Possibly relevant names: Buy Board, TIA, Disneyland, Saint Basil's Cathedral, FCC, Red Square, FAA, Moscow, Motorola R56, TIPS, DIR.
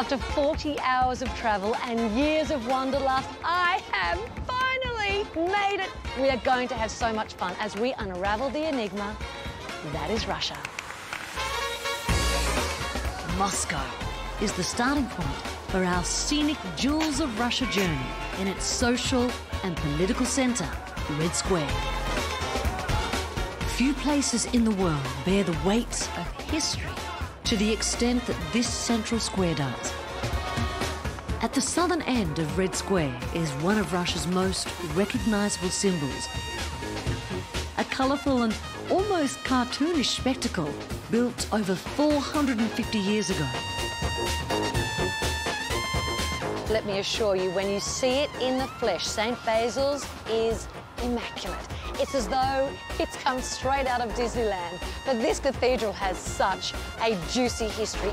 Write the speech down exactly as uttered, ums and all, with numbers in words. After forty hours of travel and years of wanderlust, I have finally made it. We are going to have so much fun as we unravel the enigma that is Russia. Moscow is the starting point for our scenic Jewels of Russia journey in its social and political centre, Red Square. Few places in the world bear the weight of history to the extent that this central square does. At the southern end of Red Square is one of Russia's most recognisable symbols, a colourful and almost cartoonish spectacle built over four hundred fifty years ago. Let me assure you, when you see it in the flesh, Saint Basil's is immaculate. It's as though it's come straight out of Disneyland. But this cathedral has such a juicy history.